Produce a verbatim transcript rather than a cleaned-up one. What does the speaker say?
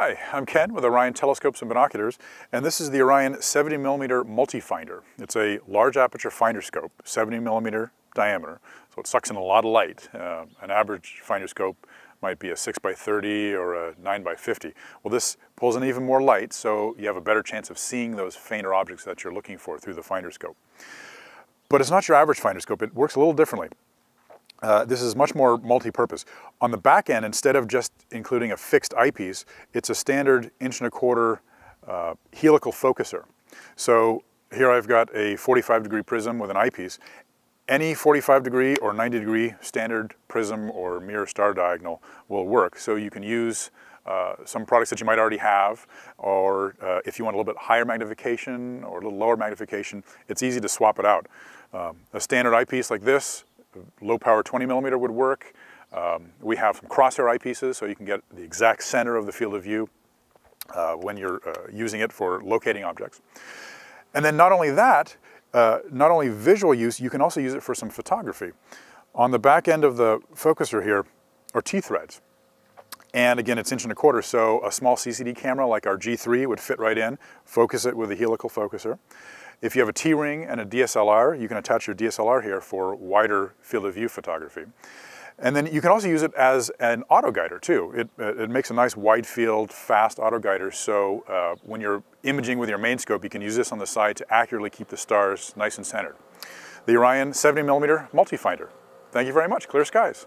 Hi, I'm Ken with Orion Telescopes and Binoculars, and this is the Orion seventy millimeter Multifinder. It's a large aperture finder scope, seventy millimeter diameter, so it sucks in a lot of light. Uh, an average finder scope might be a six by thirty or a nine by fifty. Well, this pulls in even more light, so you have a better chance of seeing those fainter objects that you're looking for through the finder scope. But it's not your average finder scope. It works a little differently. Uh, this is much more multi-purpose. On the back end, instead of just including a fixed eyepiece, it's a standard inch and a quarter uh, helical focuser. So here I've got a forty-five degree prism with an eyepiece. Any forty-five degree or ninety degree standard prism or mirror star diagonal will work. So you can use uh, some products that you might already have, or uh, if you want a little bit higher magnification or a little lower magnification, it's easy to swap it out. Um, a standard eyepiece like this, low power twenty millimeter would work. Um, we have some crosshair eyepieces, so you can get the exact center of the field of view uh, when you're uh, using it for locating objects. And then not only that, uh, not only visual use, you can also use it for some photography. On the back end of the focuser here are T-threads. And again, it's inch and a quarter, so a small C C D camera like our G three would fit right in, focus it with a helical focuser. If you have a T-ring and a D S L R, you can attach your D S L R here for wider field of view photography. And then you can also use it as an autoguider too. It, it makes a nice wide field, fast autoguider, so uh, when you're imaging with your main scope, you can use this on the side to accurately keep the stars nice and centered. The Orion seventy millimeter Multifinder. Thank you very much. Clear skies.